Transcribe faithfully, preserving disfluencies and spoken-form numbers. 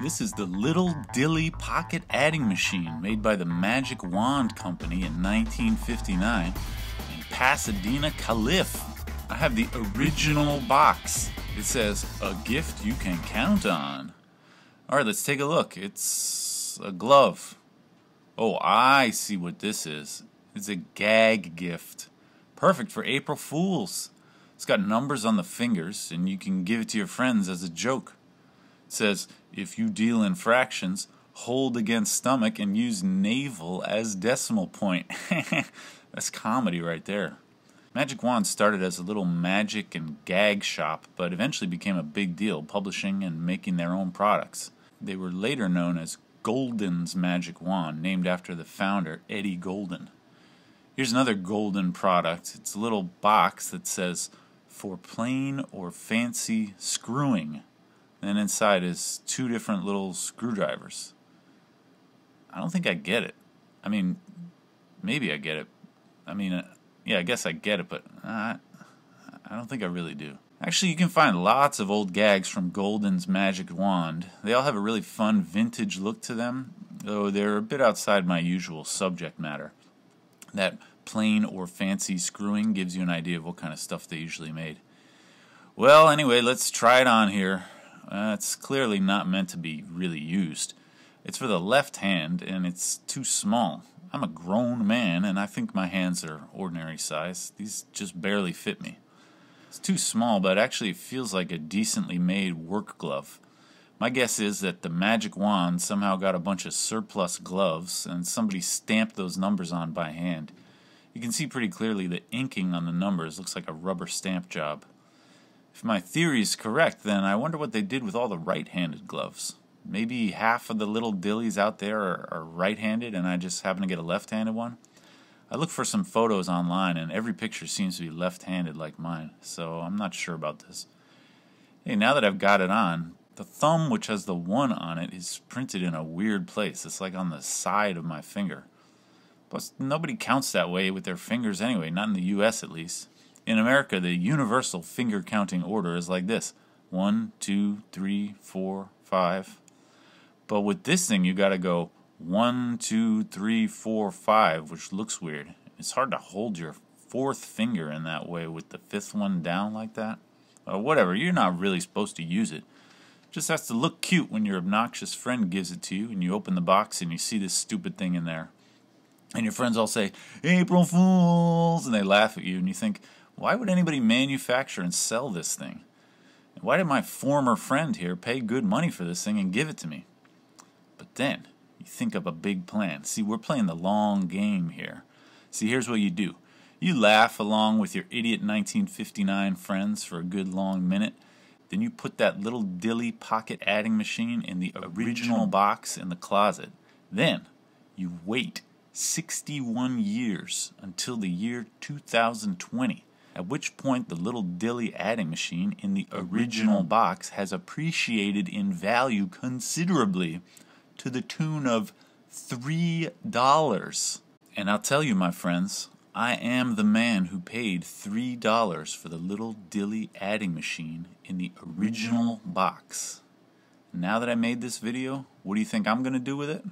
This is the Little Dilly Pocket Adding Machine, made by the Magic Wand Company in nineteen fifty-nine in Pasadena, Calif. I have the original box. It says, a gift you can count on. Alright, let's take a look. It's a glove. Oh, I see what this is. It's a gag gift. Perfect for April Fools. It's got numbers on the fingers, and you can give it to your friends as a joke. It says, if you deal in fractions, hold against stomach and use navel as decimal point. That's comedy right there. Magic Wand started as a little magic and gag shop, but eventually became a big deal, publishing and making their own products. They were later known as Golden's Magic Wand, named after the founder, Eddie Golden. Here's another Golden product. It's a little box that says, for plain or fancy screwing. And inside is two different little screwdrivers. I don't think I get it. I mean, maybe I get it. I mean... Yeah, I guess I get it, but uh, I don't think I really do. Actually, you can find lots of old gags from Golden's Magic Wand. They all have a really fun vintage look to them, though they're a bit outside my usual subject matter. That plain or fancy screwing gives you an idea of what kind of stuff they usually made. Well, anyway, let's try it on here. Uh, it's clearly not meant to be really used. It's for the left hand, and it's too small. I'm a grown man, and I think my hands are ordinary size. These just barely fit me. It's too small, but actually it feels like a decently made work glove. My guess is that the Magic Wand somehow got a bunch of surplus gloves, and somebody stamped those numbers on by hand. You can see pretty clearly the inking on the numbers. Looks like a rubber stamp job. If my theory is correct, then I wonder what they did with all the right-handed gloves. Maybe half of the little dillies out there are, are right-handed and I just happen to get a left-handed one. I look for some photos online and every picture seems to be left-handed like mine, so I'm not sure about this. Hey, now that I've got it on, the thumb, which has the one on it, is printed in a weird place. It's like on the side of my finger. Plus, nobody counts that way with their fingers anyway, not in the U S at least. In America, the universal finger counting order is like this. One, two, three, four, five... But with this thing, you gotta go one, two, three, four, five, which looks weird. It's hard to hold your fourth finger in that way with the fifth one down like that. Or whatever, you're not really supposed to use it. It just has to look cute when your obnoxious friend gives it to you and you open the box and you see this stupid thing in there. And your friends all say, April Fools! And they laugh at you and you think, why would anybody manufacture and sell this thing? And why did my former friend here pay good money for this thing and give it to me? But then, you think up a big plan. See, we're playing the long game here. See, here's what you do. You laugh along with your idiot nineteen fifty-nine friends for a good long minute. Then you put that little dilly pocket adding machine in the original box in the closet. Then, you wait sixty-one years until the year two thousand twenty, at which point the little dilly adding machine in the original box has appreciated in value considerably, to the tune of three dollars. And I'll tell you, my friends, I am the man who paid three dollars for the little dilly adding machine in the original box. Now that I made this video, what do you think I'm gonna do with it?